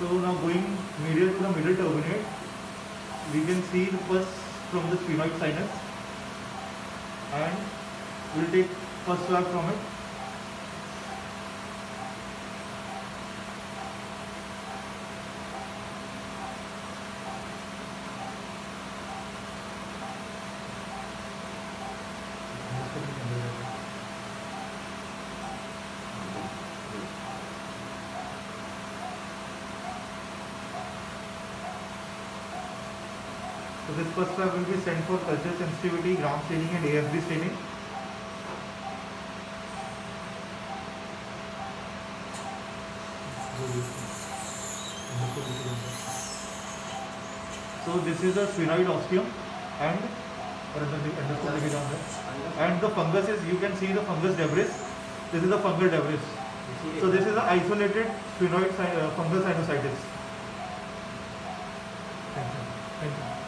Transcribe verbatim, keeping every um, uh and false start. So now going medial to the middle turbinate, we can see the pus from the sphenoid sinus, and we'll take first swab from it. So this first swab will be sent for culture sensitivity, ground staining and A F B staining. So this is the sphenoid ostium and and the fungus is, you can see the fungus debris. This is the fungal debris. So this is the isolated sphenoid fungal sinusitis. Thank you. Thank you.